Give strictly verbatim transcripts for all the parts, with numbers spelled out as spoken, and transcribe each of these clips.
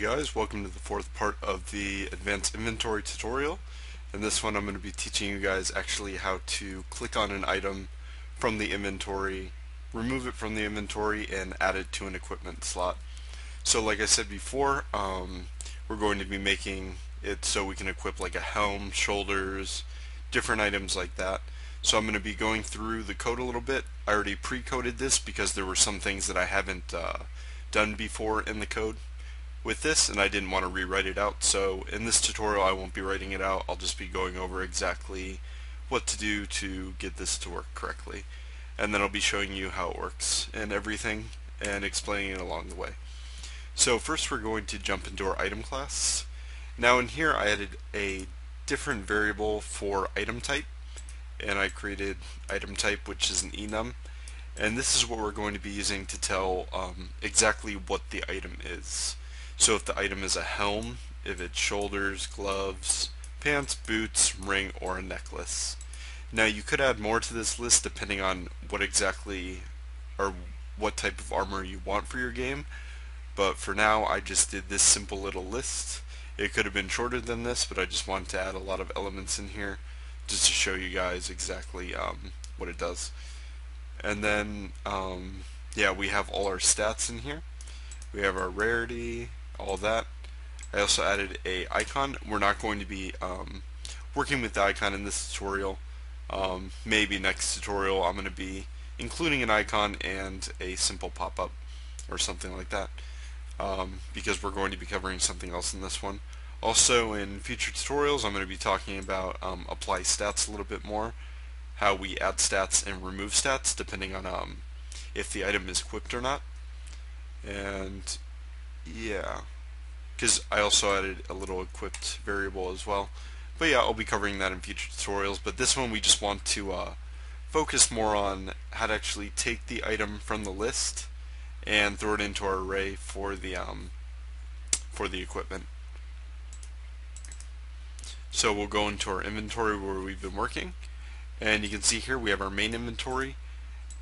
guys, welcome to the fourth part of the advanced inventory tutorial. In this one I'm going to be teaching you guys actually how to click on an item from the inventory, remove it from the inventory, and add it to an equipment slot. So like I said before, um, we're going to be making it so we can equip like a helm, shoulders, different items like that. So I'm going to be going through the code a little bit. I already pre-coded this because there were some things that I haven't uh, done before in the code with this, and I didn't want to rewrite it out. So in this tutorial I won't be writing it out, I'll just be going over exactly what to do to get this to work correctly, and then I'll be showing you how it works and everything and explaining it along the way. So first we're going to jump into our item class. Now in here I added a different variable for item type, and I created item type, which is an enum, and this is what we're going to be using to tell um, exactly what the item is. So if the item is a helm, if it's shoulders, gloves, pants, boots, ring, or a necklace. Now you could add more to this list depending on what exactly or what type of armor you want for your game, but for now I just did this simple little list. It could have been shorter than this, but I just wanted to add a lot of elements in here just to show you guys exactly um, what it does. And then um, yeah, we have all our stats in here. We have our rarity, all that. I also added a icon. We're not going to be um, working with the icon in this tutorial. Um, maybe next tutorial I'm going to be including an icon and a simple pop-up or something like that, um, because we're going to be covering something else in this one. Also in future tutorials I'm going to be talking about um, apply stats a little bit more, how we add stats and remove stats depending on um, if the item is equipped or not. And yeah, because I also added a little equipped variable as well, but yeah, I'll be covering that in future tutorials. But this one we just want to uh, focus more on how to actually take the item from the list and throw it into our array for the um, for the equipment. So we'll go into our inventory where we've been working, and you can see here we have our main inventory,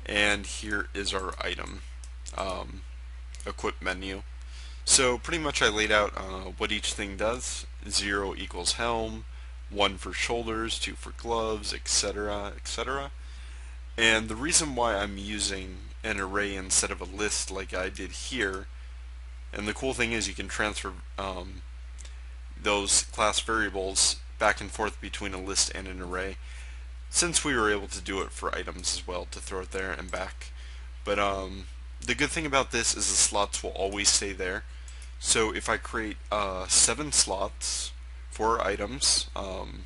and here is our item um, equip menu. So pretty much I laid out uh, what each thing does. Zero equals helm, one for shoulders, two for gloves, etc, et cetera. And the reason why I'm using an array instead of a list like I did here, and the cool thing is you can transfer um, those class variables back and forth between a list and an array, since we were able to do it for items as well, to throw it there and back. But um, the good thing about this is the slots will always stay there. So if I create uh, seven slots for items, um,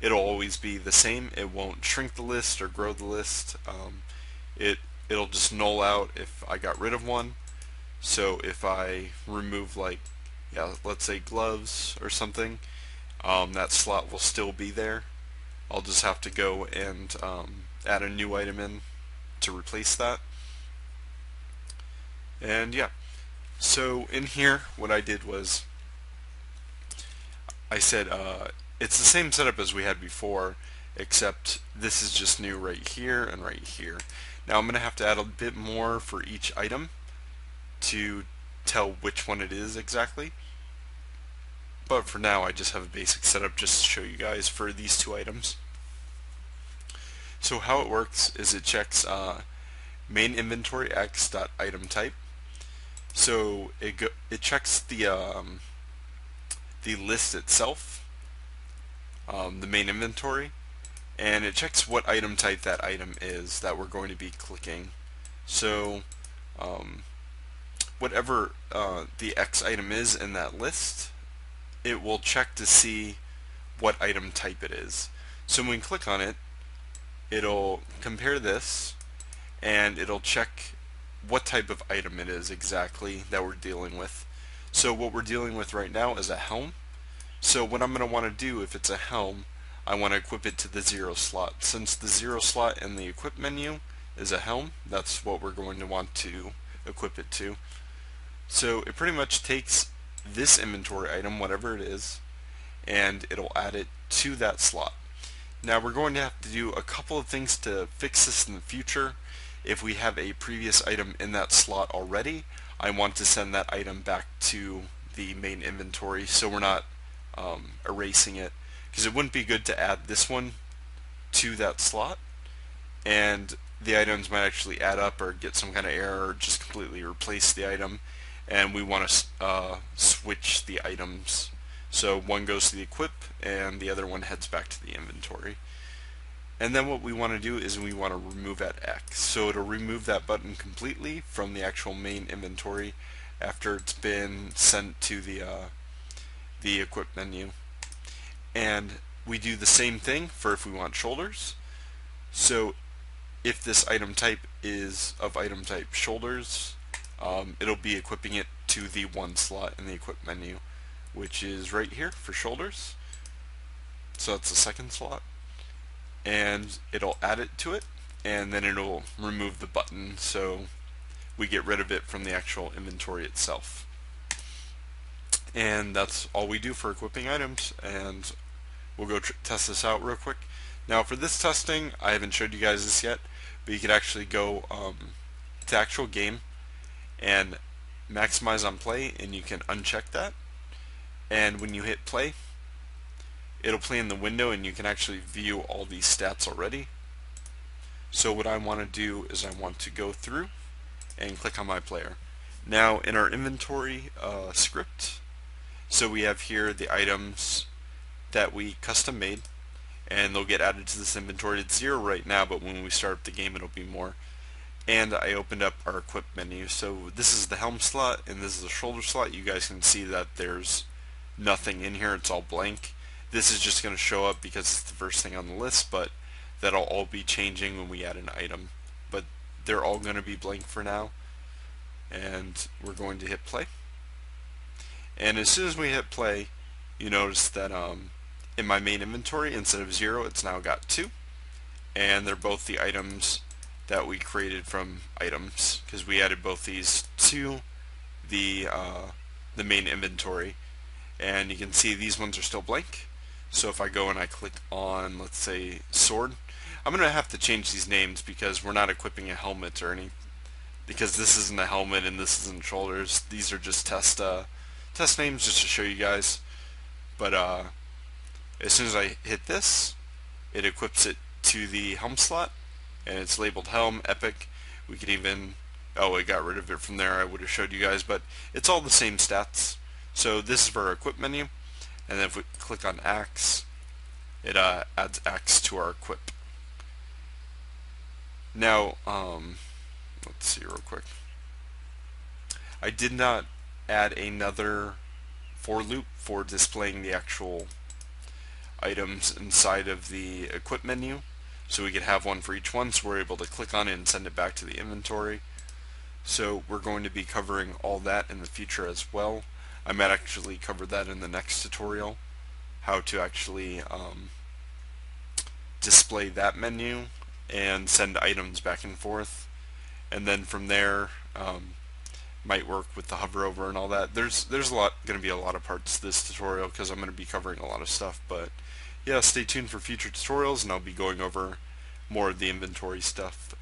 it'll always be the same. It won't shrink the list or grow the list. Um, it, it'll just null out if I got rid of one. So if I remove, like, yeah, let's say gloves or something, um, that slot will still be there. I'll just have to go and um, add a new item in to replace that. And yeah, so in here what I did was I said uh, it's the same setup as we had before, except this is just new right here and right here. Now I'm gonna have to add a bit more for each item to tell which one it is exactly, but for now I just have a basic setup just to show you guys for these two items. So how it works is it checks uh, main inventory x dot item type. So it go, it checks the um, the list itself, um, the main inventory, and it checks what item type that item is that we're going to be clicking. So um, whatever uh, the X item is in that list, it will check to see what item type it is. So when we click on it, it'll compare this, and it'll check what type of item it is exactly that we're dealing with. So what we're dealing with right now is a helm. So what I'm going to want to do, if it's a helm, I want to equip it to the zero slot. Since the zero slot in the equip menu is a helm, that's what we're going to want to equip it to. So it pretty much takes this inventory item, whatever it is, and it'll add it to that slot. Now we're going to have to do a couple of things to fix this in the future. If we have a previous item in that slot already, I want to send that item back to the main inventory, so we're not um, erasing it, because it wouldn't be good to add this one to that slot, and the items might actually add up or get some kind of error or just completely replace the item, and we want to uh, switch the items. So one goes to the equip and the other one heads back to the inventory. And then what we want to do is we want to remove at X. So it'll remove that button completely from the actual main inventory after it's been sent to the, uh, the equip menu. And we do the same thing for if we want shoulders. So if this item type is of item type shoulders, um, it'll be equipping it to the one slot in the equip menu, which is right here for shoulders. So that's the second slot, and it'll add it to it, and then it'll remove the button so we get rid of it from the actual inventory itself. And that's all we do for equipping items, and we'll go tr test this out real quick. Now for this testing, I haven't showed you guys this yet, but you could actually go um, to actual game and maximize on play, and you can uncheck that, and when you hit play, it'll play in the window and you can actually view all these stats already. So what I want to do is I want to go through and click on my player. Now in our inventory uh, script, so we have here the items that we custom made, and they'll get added to this inventory. It's zero right now, but when we start up the game it'll be more. And I opened up our equip menu. So this is the helm slot and this is the shoulder slot. You guys can see that there's nothing in here, it's all blank. This is just going to show up because it's the first thing on the list, but that'll all be changing when we add an item. But they're all going to be blank for now, and we're going to hit play. And as soon as we hit play, you notice that um, in my main inventory, instead of zero, it's now got two, and they're both the items that we created from items, because we added both these to the uh, the main inventory. And you can see these ones are still blank. So if I go and I click on, let's say, sword, I'm going to have to change these names because we're not equipping a helmet or any, because this isn't a helmet and this isn't shoulders. These are just test uh, test names just to show you guys. But uh, as soon as I hit this, it equips it to the helm slot, and it's labeled helm, epic. We could even, oh, I got rid of it from there. I would have showed you guys, but it's all the same stats. So this is for our equip menu, and then if we click on axe, it uh, adds axe to our equip. Now, um, let's see real quick. I did not add another for loop for displaying the actual items inside of the equip menu, so we could have one for each one, so we're able to click on it and send it back to the inventory. So we're going to be covering all that in the future as well. I might actually cover that in the next tutorial, how to actually um, display that menu and send items back and forth, and then from there um, might work with the hover over and all that. There's there's a lot going to be a lot of parts to this tutorial because I'm going to be covering a lot of stuff, but yeah, stay tuned for future tutorials and I'll be going over more of the inventory stuff.